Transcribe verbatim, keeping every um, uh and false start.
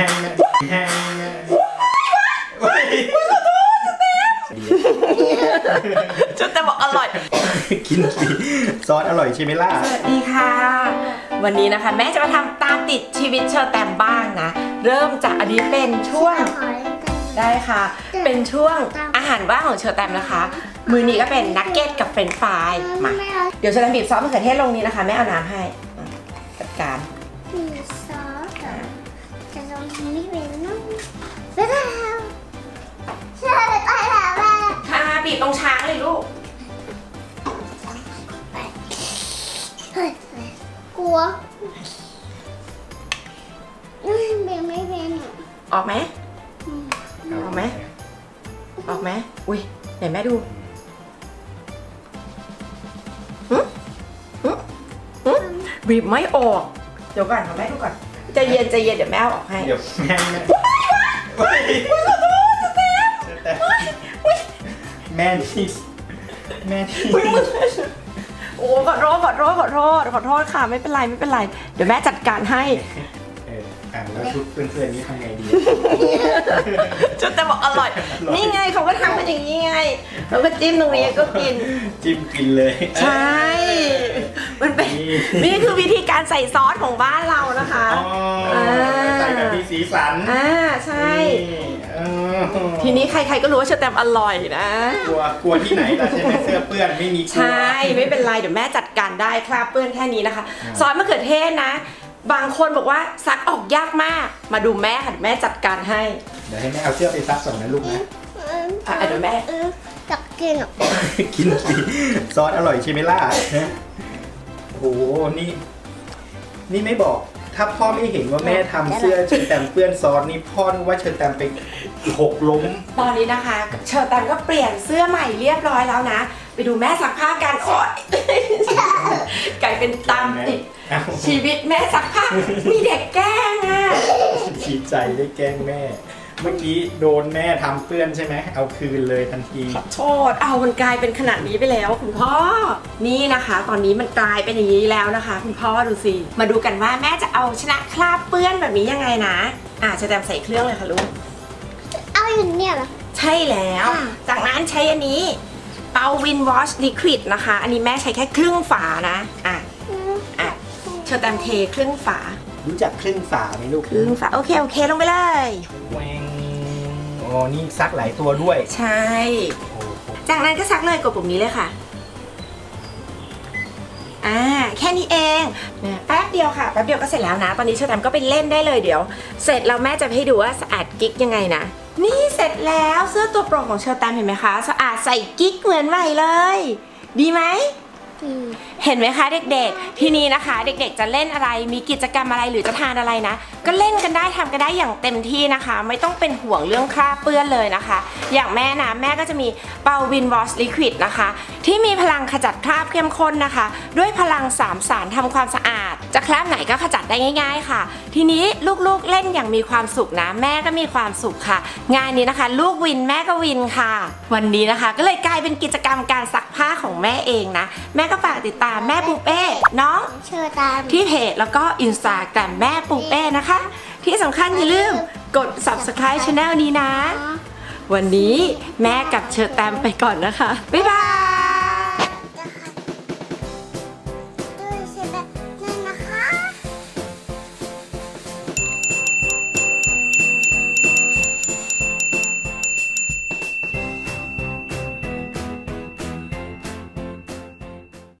แห้งแห้งจุดแต่บอกอร่อยกินสิซอสอร่อยใช่ไหมล่ะสวัสดีค่ะวันนี้นะคะแม่จะมาทำตามติดชีวิตเชอร์แตมบ้างนะเริ่มจากอันนี้เป็นช่วงได้ค่ะเป็นช่วงอาหารว่างของเชอร์แตมนะคะมือนี้ก็เป็นนักเก็ตกับเฟรนช์ฟรายมาเดี๋ยวเชอร์แตมบีบซอสมะเขือเทศลงนี้นะคะแม่เอาน้ำให้จัดการบีบซอสจะลงไม่เป็นน้องไม่ได้เชอร์ตายแล้วแม่ค่ะบีบตรงช้างเลยลูกกลัวไม่เป็นไม่เป็นออกไหมออกไหมออกไหมอุ้ยไหนแม่ดูหึหึหึบีบไม่ออกเดี๋ยวก่อนขอแม่ดูก่อนใจเย็นใจเย็นเดี๋ยวแม่ออกให้เดี๋ยวแม่แม่ที่แม่ที่โอ้ขอโทษขอโทษขอโทษขอโทษค่ะไม่เป็นไรไม่เป็นไรเดี๋ยวแม่จัดการให้แล้วชุดเพื่อนๆนี้ทำไงดีชุดแต่บอกอร่อยนี่ไงเขาก็ทำเป็นอย่างนี้ไงแล้วก็จิ้มตรงนี้ก็กินจิ้มกินเลยใช่มันเป็นนี่คือวิธีการใส่ซอสของบ้านเรานะคะใส่แบบมีสีสันอ่าใช่ทีนี้ใครๆก็รู้ว่าเชอร์แตมอร่อยนะกลัวกลัวที่ไหนล่ะใช่ไหมเสื้อเปื้อนไม่มีใช่ไม่เป็นไรเดี๋ยวแม่จัดการได้คราบเปื้อนแค่นี้นะคะซอสมะเขือเทศนะบางคนบอกว่าซักออกยากมากมาดูแม่ค่ะแม่จัดการให้เดี๋ยวให้แม่เอาเสื้อไปซักส่งนะลูกนะอ่ะเดี๋ยวแม่จับกินหรอกินสิซอสอร่อยใช่ไหมล่ะโอ้โหนี่นี่ไม่บอกถ้าพ่อไม่เห็นว่าแม่ทำเสื้อเชอร์แตมเปื้อนซอสนี่พ่อนึกว่าเชอร์แตมไปหกล้มตอนนี้นะคะเชอร์แตมก็เปลี่ยนเสื้อใหม่เรียบร้อยแล้วนะไปดูแม่ซักผ้ากันโอ๊ยกลายเป็นตามติดชีวิตแม่ซักผ้ามีเด็กแกล้งอ่ะดีใจได้แกล้งแม่เมื่อกี้โดนแม่ทำเปื้อนใช่ไหมเอาคืนเลยทันทีขอโทษเอามันกลายเป็นขนาดนี้ไปแล้วคุณพ่อนี่นะคะตอนนี้มันกลายเป็นอย่างนี้แล้วนะคะคุณพ่อดูสิมาดูกันว่าแม่จะเอาชนะคราบเปื้อนแบบนี้ยังไงนะอ่ะจะแตมใส่เครื่องเลยค่ะลูกเอาอย่างนี้เหรอใช่แล้วจากนั้นใช้อันนี้เปาวินวอชลิควิดนะคะอันนี้แม่ใช้แค่ครึ่งฝานะอ่ะอ่ะเชอร์แตมเทครึ่งฝารู้จักครึ่งฝาไหมลูกครึ่งฝาโอเคโอเคลงไปเลยอ๋อนี่ซักหลายตัวด้วยใช่จากนั้นก็ซักเลยกดปุ่มนี้เลยค่ะอ่าแค่นี้เองแป๊บเดียวค่ะแป๊บเดียวก็เสร็จแล้วนะตอนนี้เชอร์แตมก็ไปเล่นได้เลยเดี๋ยวเสร็จแล้วแม่จะให้ดูว่าสะอาดกิ๊กยังไงนะนี่เสร็จแล้วเสื้อตัวโปรดของเชอร์แตมเห็นไหมคะสะอาดใส่กิ๊กเหมือนใหม่เลยดีไหมเห็นไหมคะเด็กๆที่นี่นะคะเด็กๆจะเล่นอะไรมีกิจกรรมอะไรหรือจะทานอะไรนะก็เล่นกันได้ทำกันได้อย่างเต็มที่นะคะไม่ต้องเป็นห่วงเรื่องคราบเปื้อนเลยนะคะอย่างแม่นะแม่ก็จะมีเปาวินวอชลิควิดนะคะที่มีพลังขจัดคราบเข้มข้นนะคะด้วยพลังสามสารทำความสะอาดจะคราบไหนก็ขจัดได้ง่ายๆค่ะทีนี้ลูกๆเล่นอย่างมีความสุขนะแม่ก็มีความสุขค่ะงานนี้นะคะลูกวินแม่ก็วินค่ะวันนี้นะคะก็เลยกลายเป็นกิจกรรมการซักผ้าของแม่เองนะแม่ก็ฝากติดตามแม่ปูเป้น้องเชอร์แตมที่เพจแล้วก็อินสตาแกรมแม่ปูเป้นะคะที่สำคัญอย่าลืมกด ซับสไครบ์ ชาแนล นี้นะวันนี้แม่กับเชอร์แตมไปก่อนนะคะบ๊ายบาย